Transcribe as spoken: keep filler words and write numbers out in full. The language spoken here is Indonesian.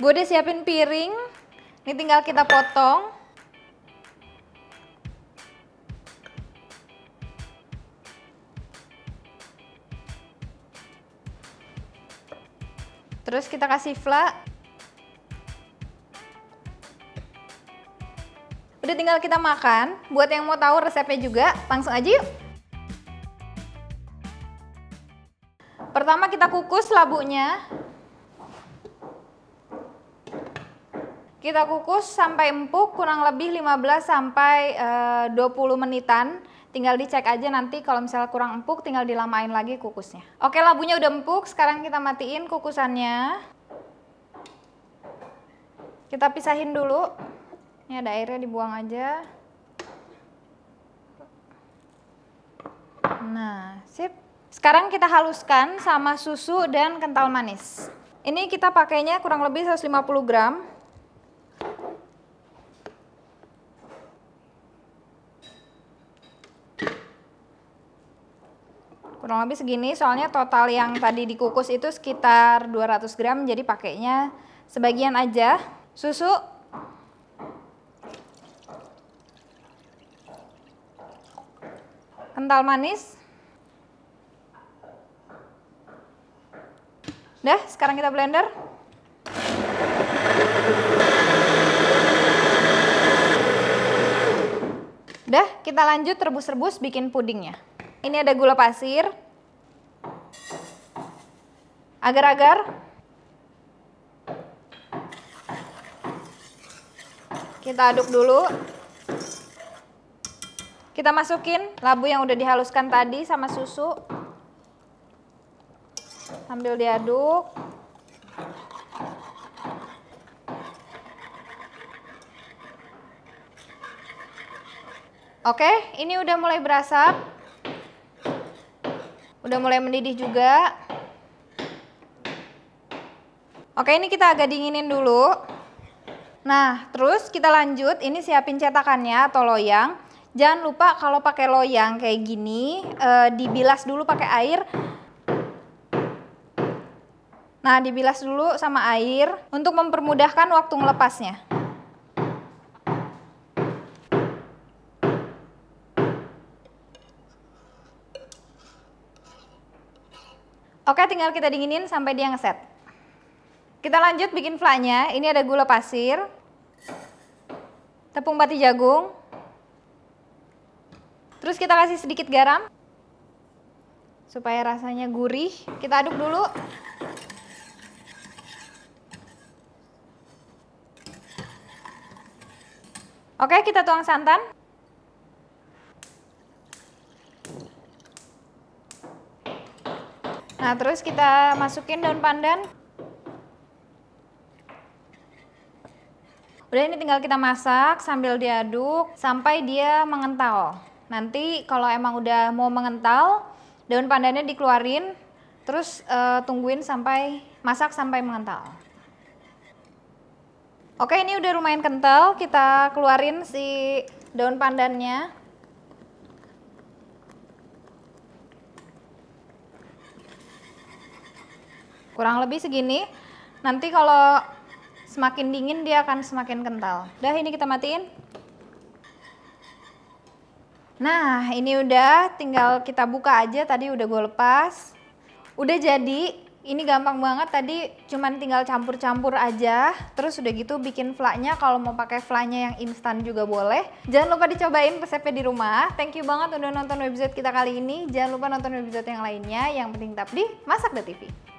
Gue udah siapin piring, ini tinggal kita potong. Terus kita kasih fla. Udah tinggal kita makan. Buat yang mau tahu resepnya juga, langsung aja yuk. Pertama kita kukus labunya. Kita kukus sampai empuk kurang lebih lima belas sampai dua puluh menitan. Tinggal dicek aja nanti kalau misalnya kurang empuk tinggal dilamain lagi kukusnya. Oke, labunya udah empuk, sekarang kita matiin kukusannya. Kita pisahin dulu. Ini ada airnya dibuang aja. Nah, sip. Sekarang kita haluskan sama susu dan kental manis. Ini kita pakainya kurang lebih seratus lima puluh gram. Kurang lebih segini, soalnya total yang tadi dikukus itu sekitar dua ratus gram, jadi pakainya sebagian aja. Susu. Kental manis. Dah, sekarang kita blender. Dah, kita lanjut rebus-rebus bikin pudingnya. Ini ada gula pasir, agar-agar. Kita aduk dulu. Kita masukin labu yang udah dihaluskan tadi sama susu. Sambil diaduk. Oke, ini udah mulai berasap. Udah mulai mendidih juga. Oke, ini kita agak dinginin dulu. Nah, terus kita lanjut. Ini siapin cetakannya atau loyang. Jangan lupa kalau pakai loyang kayak gini, e, dibilas dulu pakai air. Nah, dibilas dulu sama air untuk mempermudahkan waktu melepasnya. Oke, tinggal kita dinginin sampai dia ngeset. Kita lanjut bikin flanya. Ini ada gula pasir, tepung pati jagung, terus kita kasih sedikit garam supaya rasanya gurih. Kita aduk dulu. Oke, kita tuang santan. Nah, terus kita masukin daun pandan. Udah, ini tinggal kita masak sambil diaduk sampai dia mengental. Nanti kalau emang udah mau mengental, daun pandannya dikeluarin, terus e, tungguin sampai masak sampai mengental. Oke, ini udah lumayan kental, kita keluarin si daun pandannya. Kurang lebih segini, nanti kalau semakin dingin dia akan semakin kental. Dah, ini kita matiin. Nah, ini udah, tinggal kita buka aja, tadi udah gue lepas. Udah jadi, ini gampang banget, tadi cuman tinggal campur-campur aja. Terus udah gitu bikin flaknya, kalau mau pakai flaknya yang instan juga boleh. Jangan lupa dicobain resepnya di rumah. Thank you banget udah nonton episode kita kali ini. Jangan lupa nonton episode yang lainnya, yang penting tetap di Masak dot T V.